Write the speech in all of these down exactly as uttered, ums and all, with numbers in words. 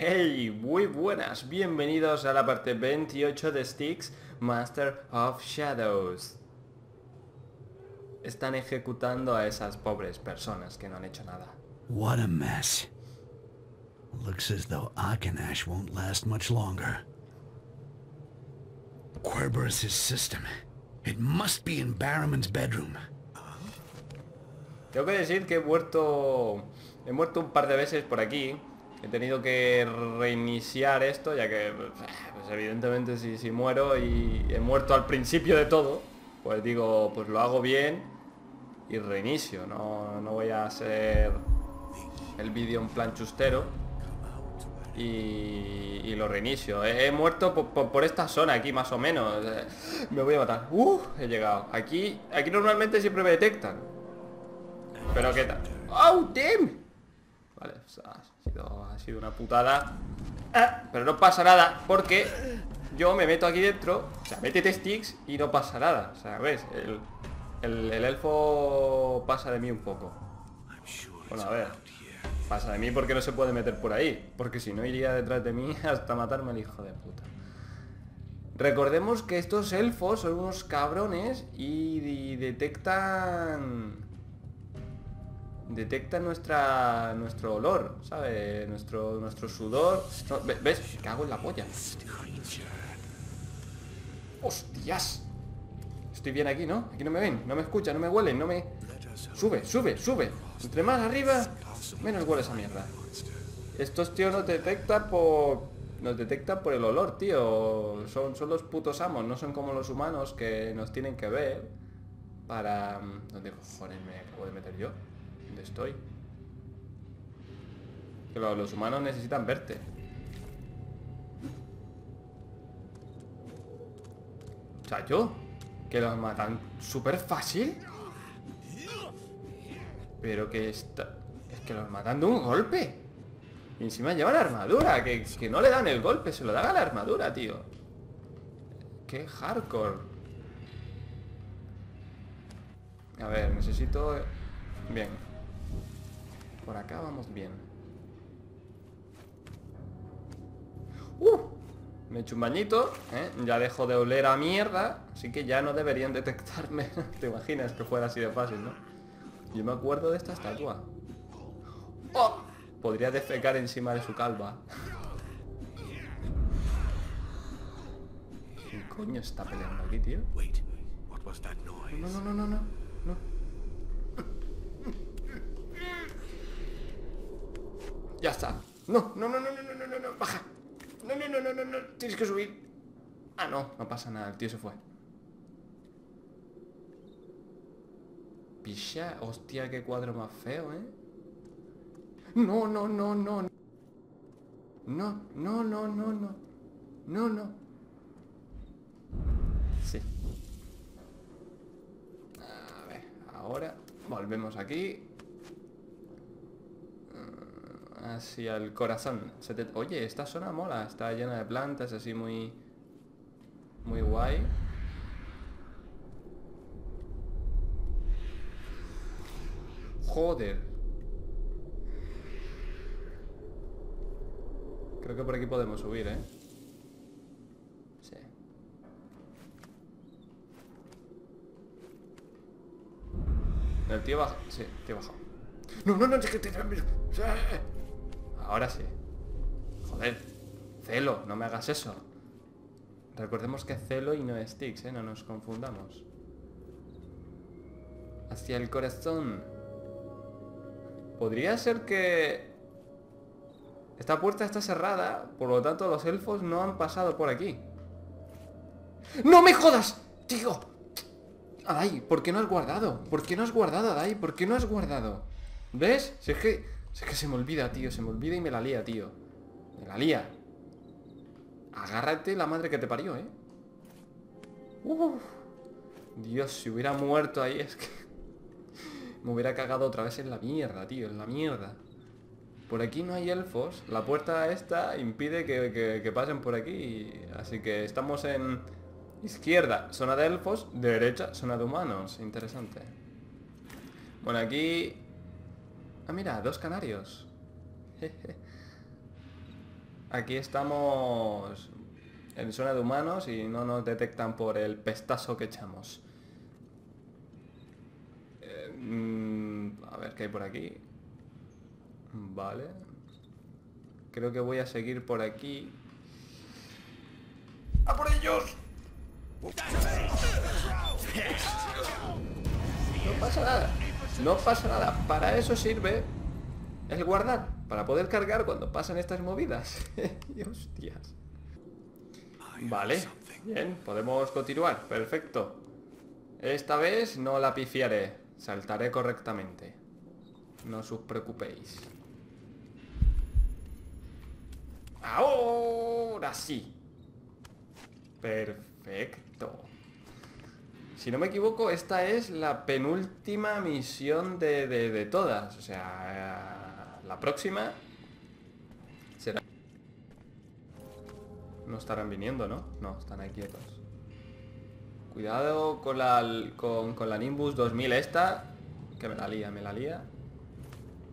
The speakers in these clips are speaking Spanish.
Hey, muy buenas, bienvenidos a la parte veintiocho de Styx Master of Shadows. Están ejecutando a esas pobres personas que no han hecho nada. What a mess. Looks as though Akinash won't last much longer. Cuerberus' system. It must be in Barrowman's bedroom. Tengo que decir que he muerto, he muerto un par de veces por aquí. He tenido que reiniciar esto, ya que, pues evidentemente, si, si muero y he muerto al principio de todo, pues digo, pues lo hago bien y reinicio. No, no voy a hacer el vídeo en plan chustero y, y lo reinicio. He, he muerto por, por, por esta zona aquí, más o menos. Me voy a matar. ¡Uh! He llegado. Aquí, aquí normalmente siempre me detectan. Pero qué tal. ¡Oh, damn! Vale, o sea, ha sido, ha sido una putada. ¡Ah! Pero no pasa nada, porque yo me meto aquí dentro. O sea, métete, Styx, y no pasa nada. O sea, ves, el, el, el elfo pasa de mí un poco. Bueno, a ver, pasa de mí porque no se puede meter por ahí, porque si no iría detrás de mí hasta matarme al hijo de puta. Recordemos que estos elfos son unos cabrones y, y detectan... Detecta nuestra, nuestro olor, ¿sabes? Nuestro, nuestro sudor. No, ¿ves? Me cago en la polla. ¡Hostias! Estoy bien aquí, ¿no? Aquí no me ven, no me escuchan, no me huelen, no me... Sube, sube, sube. Entre más arriba, menos huele esa mierda. Estos tíos nos detectan por... Nos detectan por el olor, tío. Son, son los putos amos, no son como los humanos que nos tienen que ver para... ¿Dónde cojones me acabo de meter yo? ¿Dónde estoy? Que los humanos necesitan verte. Chacho, que los matan súper fácil. Pero que está... Es que los matan de un golpe. Y encima llevan armadura, que, que no le dan el golpe, se lo dan a la armadura, tío. Qué hardcore. A ver, necesito... Bien. Por acá vamos bien. ¡Uh! Me he hecho un bañito, ¿eh? Ya dejo de oler a mierda. Así que ya no deberían detectarme. Te imaginas que fuera así de fácil, ¿no? Yo me acuerdo de esta estatua. ¡Oh! Podría defecar encima de su calva. ¿Qué coño está peleando aquí, tío? No, no, no, no, no, no. Ya está. No, no, no, no, no, no, no, no, baja. No, no, no, no, no, no, tienes que subir. Ah, no, no pasa nada, el tío se fue. Picha, hostia, qué cuadro más feo, ¿eh? No, no, no, no, no. No, no, no, no, no. No, no. Sí. A ver, ahora volvemos aquí. Hacia el corazón. Se te... Oye, esta zona mola. Está llena de plantas, así muy... Muy guay. Joder. Creo que por aquí podemos subir, ¿eh? Sí. El tío baja. Sí, el tío baja. No, no, no, es que te... Ahora sí. Joder. Celo, no me hagas eso. Recordemos que Celo y no Styx, ¿eh? No nos confundamos. Hacia el corazón. Podría ser que... Esta puerta está cerrada, por lo tanto los elfos no han pasado por aquí. ¡No me jodas! ¡Tío! Adai, ¿por qué no has guardado? ¿Por qué no has guardado, Adai? ¿Por qué no has guardado? ¿Ves? Si es que... Es que se me olvida, tío, se me olvida y me la lía, tío. Me la lía. Agárrate la madre que te parió, ¿eh? Uf. Dios, si hubiera muerto ahí, es que... Me hubiera cagado otra vez en la mierda, tío, en la mierda. Por aquí no hay elfos. La puerta esta impide que, que, que pasen por aquí. Así que estamos en... Izquierda, zona de elfos. Derecha, zona de humanos. Interesante. Bueno, aquí... Ah, mira, dos canarios. Aquí estamos en zona de humanos y no nos detectan por el pestazo que echamos. Eh, mm, a ver qué hay por aquí. Vale. Creo que voy a seguir por aquí. ¡A por ellos! No pasa nada. No pasa nada. Para eso sirve el guardar. Para poder cargar cuando pasan estas movidas. Hostias. Vale. Bien. Podemos continuar. Perfecto. Esta vez no la pifiaré. Saltaré correctamente. No os preocupéis. Ahora sí. Perfecto. Si no me equivoco, esta es la penúltima misión de, de, de todas. O sea, la próxima será... No estarán viniendo, ¿no? No, están ahí quietos. Cuidado con la, con, con la Nimbus dos mil esta. Que me la lía, me la lía.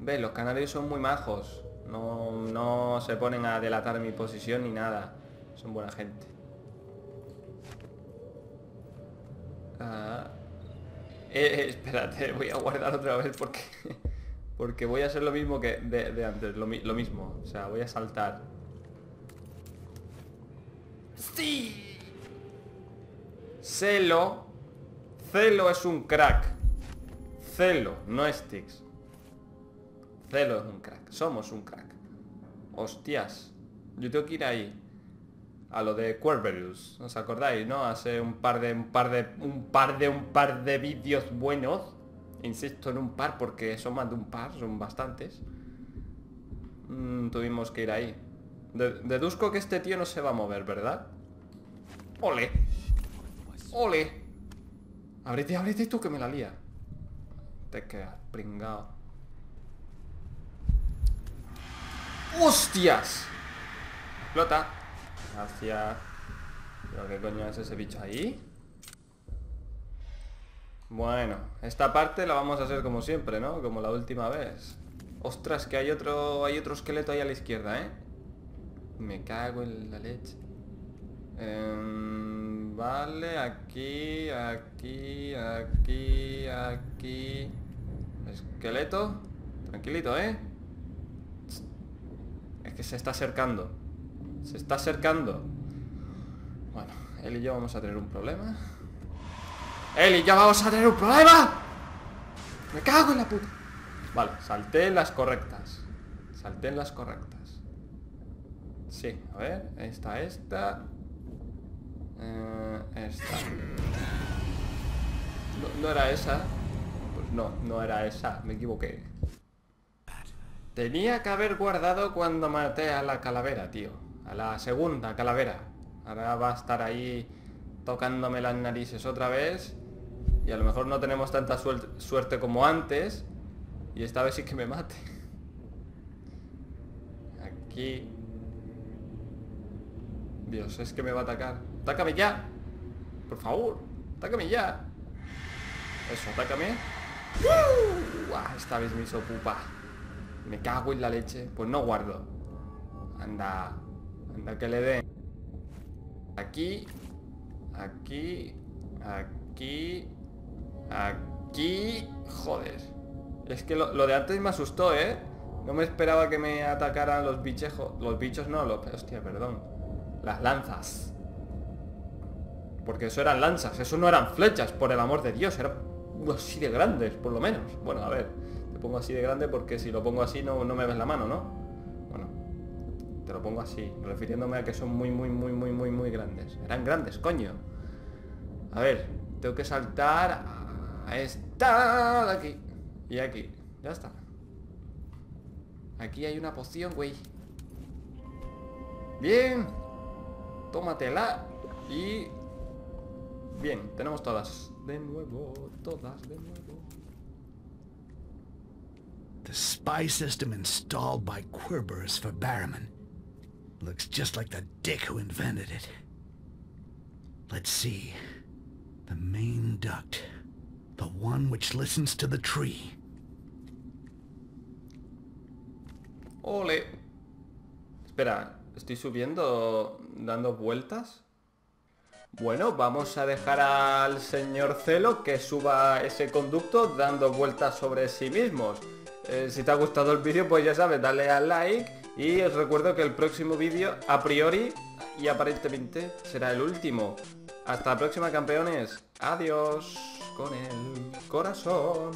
¿Ves? Los canarios son muy majos. No, no se ponen a delatar mi posición ni nada. Son buena gente. Ah, eh, espérate, voy a guardar otra vez porque porque voy a hacer lo mismo que de, de antes, lo, lo mismo, o sea, voy a saltar. ¡Sí! Celo. Celo es un crack. Celo, no Styx. Celo es un crack, somos un crack. Hostias, yo tengo que ir ahí. A lo de Cuerberus, ¿os acordáis, no? Hace un par de, un par de, un par de, un par de vídeos buenos. Insisto en un par porque son más de un par, son bastantes. Mm, tuvimos que ir ahí. De, deduzco que este tío no se va a mover, ¿verdad? ¡Ole! ¡Ole! Ábrete, ábrete tú que me la lía. Te quedas pringado. ¡Hostias! Explota. Hacia... ¿Pero qué coño es ese bicho ahí? Bueno, esta parte la vamos a hacer como siempre, ¿no? Como la última vez. Ostras, que hay otro hay otro esqueleto ahí a la izquierda, ¿eh? Me cago en la leche. Eh, vale, aquí, aquí, aquí, aquí... Esqueleto. Tranquilito, ¿eh? Es que se está acercando. Se está acercando. Bueno, él y yo vamos a tener un problema. Él y yo vamos a tener un problema. Me cago en la puta. Vale, salté en las correctas. Salté en las correctas. Sí, a ver. Esta, esta. Eh, esta. No, no era esa. Pues no, no era esa. Me equivoqué. Tenía que haber guardado cuando maté a la calavera, tío. A la segunda calavera. Ahora va a estar ahí tocándome las narices otra vez. Y a lo mejor no tenemos tanta suerte como antes. Y esta vez sí que me mate. Aquí. Dios, es que me va a atacar. ¡Atácame ya! Por favor, atácame ya. Eso, atácame. ¡Uh! Esta vez me hizo pupa. Me cago en la leche. Pues no guardo. Anda. Anda que le den. Aquí. Aquí. Aquí. Aquí. Joder. Es que lo, lo de antes me asustó, ¿eh? No me esperaba que me atacaran los bichejos. Los bichos no, los... Hostia, perdón. Las lanzas. Porque eso eran lanzas. Eso no eran flechas, por el amor de Dios. Eran así de grandes, por lo menos. Bueno, a ver. Te pongo así de grande porque si lo pongo así no, no me ves la mano, ¿no? Te lo pongo así, refiriéndome a que son muy, muy, muy, muy, muy, muy grandes. Eran grandes, coño. A ver, tengo que saltar a esta de aquí. Y aquí, ya está. Aquí hay una poción, güey. Bien. Tómatela. Y... Bien, tenemos todas. De nuevo, todas, de nuevo. The spy system installed by Cuerberus for Barrowman. Looks just like the dick who invented it. Let's see. The main duct. The one which listens to the tree. Ole. Espera, Estoy subiendo, dando vueltas. Bueno, vamos a dejar al señor Celo que suba ese conducto dando vueltas sobre sí mismos. Eh, si te ha gustado el vídeo, pues ya sabes, dale al like. Y os recuerdo que el próximo vídeo, a priori, y aparentemente, será el último. Hasta la próxima, campeones. Adiós con el corazón.